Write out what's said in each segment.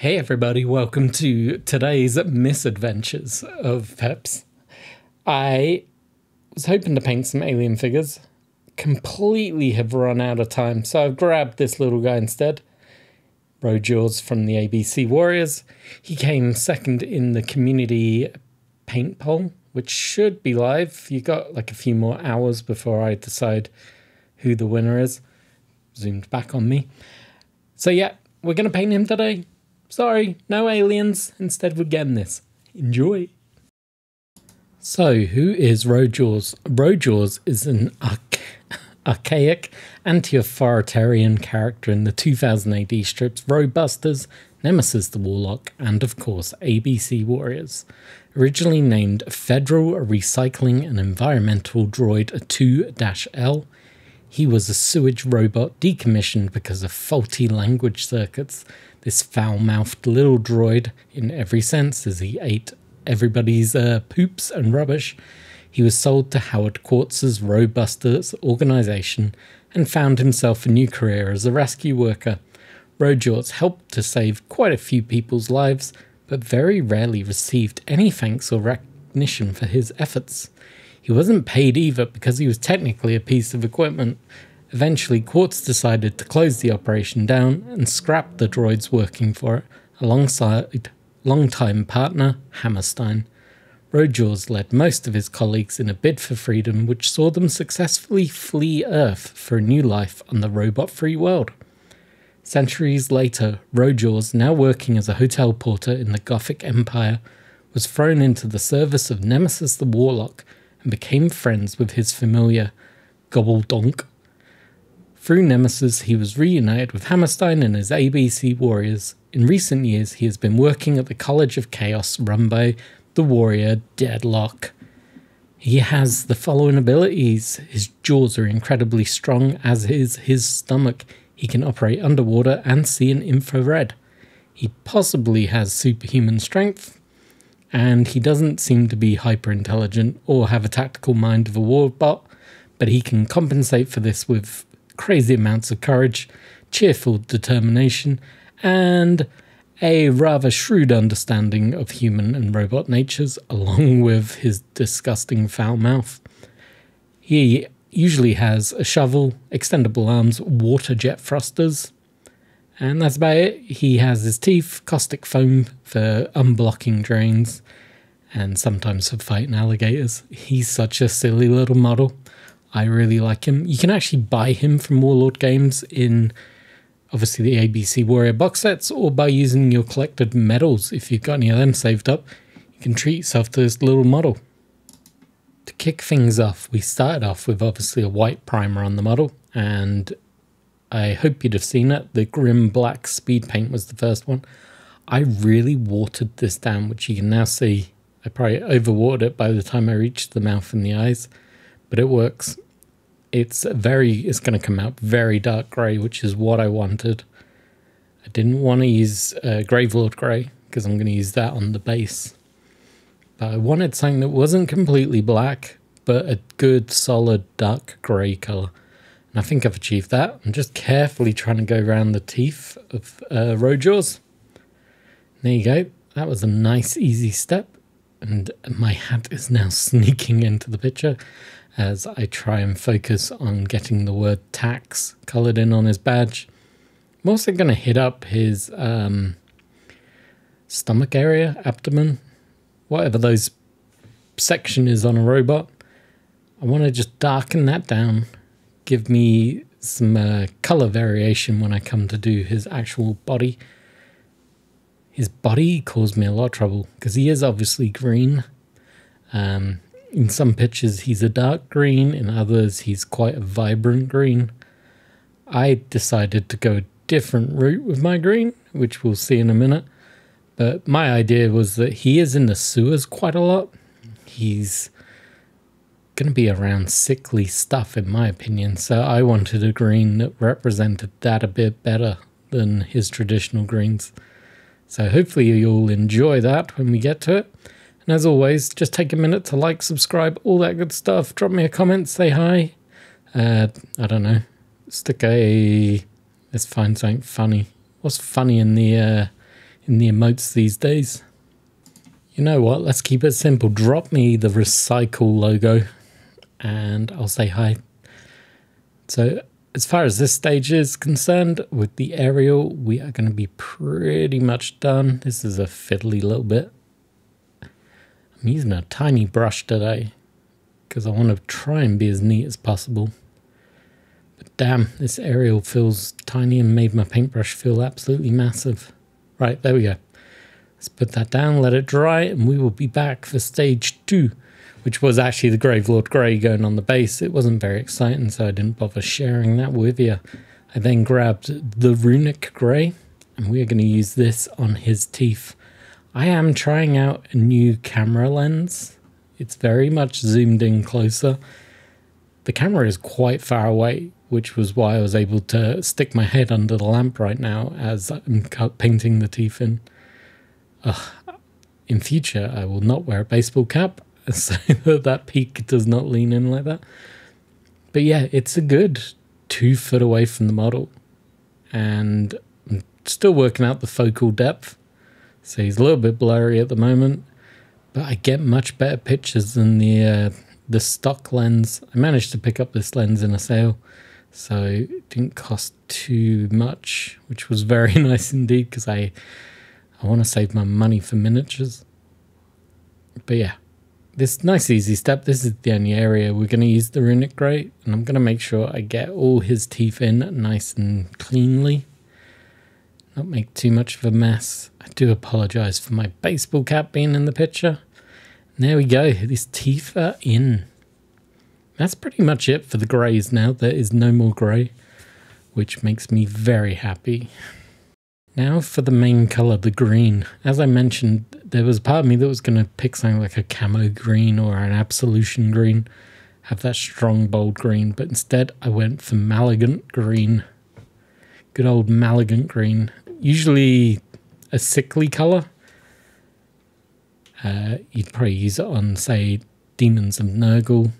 Hey everybody, welcome to today's misadventures of Peps. I was hoping to paint some alien figures, completely have run out of time, so I've grabbed this little guy instead. Ro-Jaws from the ABC Warriors. He came second in the community paint poll, which should be live. You got like a few more hours before I decide who the winner is. Zoomed back on me. So yeah, we're going to paint him today. Sorry, no aliens. Instead, we're getting this. Enjoy. So, who is Ro-Jaws? Ro-Jaws is an archaic, anti-authoritarian character in the 2000 AD strips Ro-Busters, Nemesis the Warlock, and of course ABC Warriors. Originally named Federal Recycling and Environmental Droid 2-L, he was a sewage robot decommissioned because of faulty language circuits. This foul-mouthed little droid, in every sense, as he ate everybody's poops and rubbish. He was sold to Howard Quartz's Ro-Busters organization and found himself a new career as a rescue worker. Ro-Jaws helped to save quite a few people's lives, but very rarely received any thanks or recognition for his efforts. He wasn't paid either because he was technically a piece of equipment. Eventually, Quartz decided to close the operation down and scrap the droids working for it, alongside longtime partner Hammerstein. Ro-Jaws led most of his colleagues in a bid for freedom, which saw them successfully flee Earth for a new life on the robot-free world. Centuries later, Ro-Jaws, now working as a hotel porter in the Gothic Empire, was thrown into the service of Nemesis the Warlock and became friends with his familiar, Grobbendonk. Through Nemesis, he was reunited with Hammerstein and his ABC Warriors. In recent years, he has been working at the College of Chaos run by the warrior Deadlock. He has the following abilities. His jaws are incredibly strong, as is his stomach. He can operate underwater and see in infrared. He possibly has superhuman strength, and he doesn't seem to be hyper-intelligent or have a tactical mind of a warbot, but he can compensate for this with crazy amounts of courage, cheerful determination, and a rather shrewd understanding of human and robot natures, along with his disgusting foul mouth. He usually has a shovel, extendable arms, water jet thrusters, and that's about it. He has his teeth, caustic foam for unblocking drains, and sometimes for fighting alligators. He's such a silly little model. I really like him. You can actually buy him from Warlord Games in, obviously, the ABC Warrior box sets, or by using your collected medals. If you've got any of them saved up, you can treat yourself to this little model. To kick things off, we started off with, obviously, a white primer on the model, and I hope you'd have seen it. The Grim Black Speed Paint was the first one. I really watered this down, which you can now see. I probably overwatered it by the time I reached the mouth and the eyes, but it works. It's going to come out very dark grey, which is what I wanted. I didn't want to use Gravelord Grey because I'm going to use that on the base. But I wanted something that wasn't completely black, but a good solid dark grey colour. And I think I've achieved that. I'm just carefully trying to go around the teeth of Ro-Jaws. There you go. That was a nice easy step. And my hat is now sneaking into the picture as I try and focus on getting the word tax coloured in on his badge. I'm also going to hit up his stomach area, abdomen, whatever those section is on a robot. I want to just darken that down, give me some colour variation when I come to do his actual body. His body caused me a lot of trouble because he is obviously green. In some pictures he's a dark green, in others he's quite a vibrant green. I decided to go a different route with my green, which we'll see in a minute. But my idea was that he is in the sewers quite a lot. He's going to be around sickly stuff in my opinion, so I wanted a green that represented that a bit better than his traditional greens. So hopefully you'll enjoy that when we get to it. And as always, just take a minute to like, subscribe, all that good stuff. Drop me a comment, say hi. I don't know. Let's find something funny. What's funny in the emotes these days. You know what, let's keep it simple. Drop me the Recycle logo and I'll say hi. So as far as this stage is concerned, with the aerial, we are going to be pretty much done. This is a fiddly little bit. I'm using a tiny brush today because I want to try and be as neat as possible. But damn, this aerial feels tiny and made my paintbrush feel absolutely massive. Right, there we go. Let's put that down, let it dry, and we will be back for stage 2, which was actually the Gravelord Grey going on the base. It wasn't very exciting, so I didn't bother sharing that with you. I then grabbed the Runic Grey, and we are going to use this on his teeth. I am trying out a new camera lens. It's very much zoomed in closer. The camera is quite far away, which was why I was able to stick my head under the lamp right now as I'm painting the teeth in. In future, I will not wear a baseball cap so that that peak does not lean in like that. But yeah, it's a good 2 foot away from the model. And I'm still working out the focal depth. So he's a little bit blurry at the moment. But I get much better pictures than the stock lens. I managed to pick up this lens in a sale. So it didn't cost too much, which was very nice indeed because I want to save my money for miniatures. But yeah, this nice easy step, this is the only area we're going to use the Runic Grey, and I'm going to make sure I get all his teeth in nice and cleanly. Not make too much of a mess. I do apologise for my baseball cap being in the picture. And there we go, these teeth are in. That's pretty much it for the greys now. There is no more grey, which makes me very happy. Now for the main colour, the green. As I mentioned, there was part of me that was going to pick something like a camo green or an absolution green, have that strong bold green, but instead I went for malignant green. Good old malignant green. Usually a sickly colour. You'd probably use it on, say, Demons of Nurgle,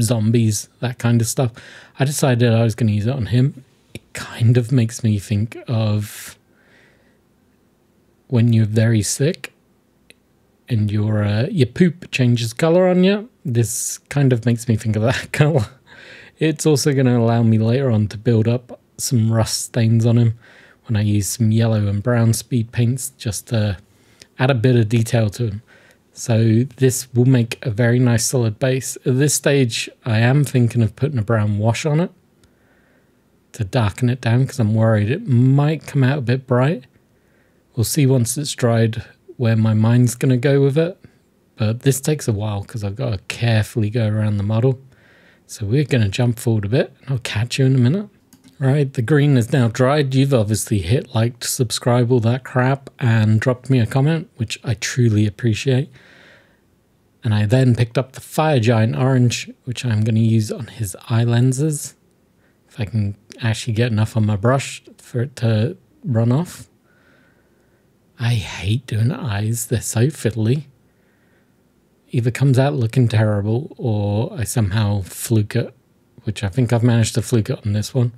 zombies, that kind of stuff. I decided I was going to use it on him. Kind of makes me think of when you're very sick and your poop changes colour on you. This kind of makes me think of that colour. It's also going to allow me later on to build up some rust stains on him when I use some yellow and brown speed paints just to add a bit of detail to him. So this will make a very nice solid base. At this stage, I am thinking of putting a brown wash on it to darken it down because I'm worried it might come out a bit bright. We'll see once it's dried where my mind's going to go with it, but this takes a while because I've got to carefully go around the model. So we're going to jump forward a bit and I'll catch you in a minute. All right, the green is now dried. You've obviously hit like, subscribe, all that crap, and dropped me a comment, which I truly appreciate. And I then picked up the fire giant orange, which I'm going to use on his eye lenses. If I can actually get enough on my brush for it to run off. I hate doing eyes, they're so fiddly. Either comes out looking terrible or I somehow fluke it, which I think I've managed to fluke it on this one.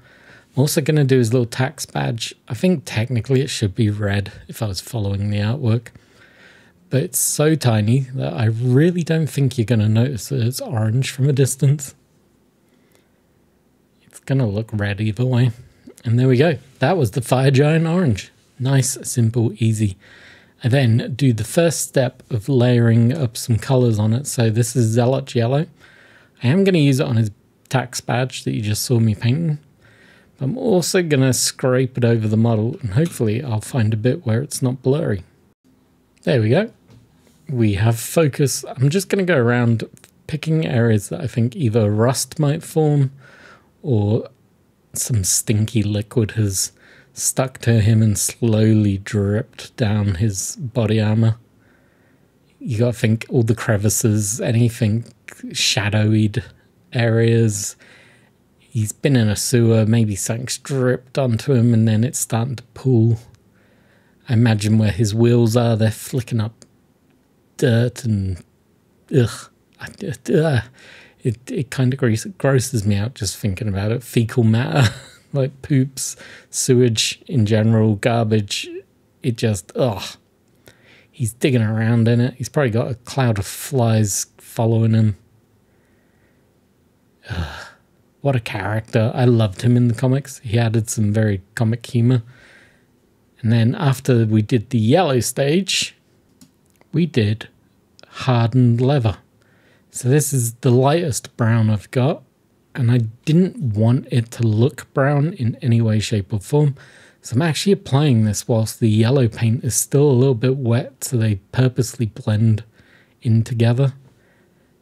I'm also going to do his little tax badge. I think technically it should be red if I was following the artwork. But it's so tiny that I really don't think you're going to notice that it's orange from a distance. Gonna look red either way. And there we go, that was the fire giant orange. Nice, simple, easy. I then do the first step of layering up some colors on it. So this is zealot yellow. I am going to use it on his tax badge that you just saw me painting, but I'm also going to scrape it over the model and hopefully I'll find a bit where it's not blurry. There we go, we have focus. I'm just going to go around picking areas that I think either rust might form or some stinky liquid has stuck to him and slowly dripped down his body armor. You gotta think all the crevices, anything shadowied areas. He's been in a sewer, maybe something's dripped onto him and then it's starting to pool. I imagine where his wheels are, they're flicking up dirt and ugh. It kind of grosses me out just thinking about it. Fecal matter. like poops, sewage in general, garbage. It just, ugh. He's digging around in it. He's probably got a cloud of flies following him. Ugh. What a character. I loved him in the comics. He added some very comic humor. And then after we did the yellow stage, we did hardened leather. So this is the lightest brown I've got, and I didn't want it to look brown in any way, shape or form. So I'm actually applying this whilst the yellow paint is still a little bit wet, so they purposely blend in together.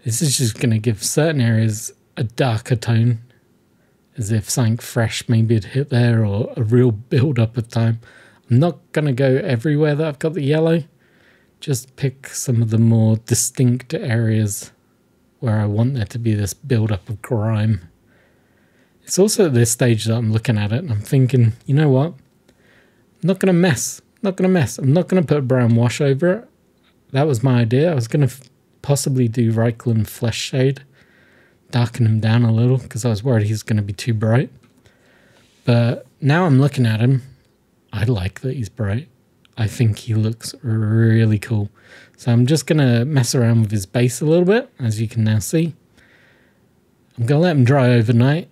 This is just going to give certain areas a darker tone, as if something fresh maybe had hit there, or a real build up of time. I'm not going to go everywhere that I've got the yellow, just pick some of the more distinct areas where I want there to be this build up of grime. It's also at this stage that I'm looking at it and I'm thinking, you know what, I'm not going to mess. I'm not going to put a brown wash over it. That was my idea. I was going to possibly do Reikland Flesh Shade, darken him down a little, because I was worried he was going to be too bright. But now I'm looking at him, I like that he's bright. I think he looks really cool. So I'm just going to mess around with his base a little bit, as you can now see. I'm going to let him dry overnight.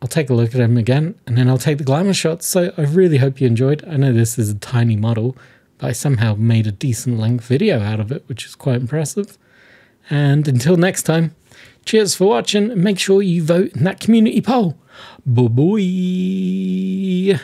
I'll take a look at him again, and then I'll take the glamour shots. So I really hope you enjoyed. I know this is a tiny model, but I somehow made a decent length video out of it, which is quite impressive. And until next time, cheers for watching, and make sure you vote in that community poll. Bye-bye.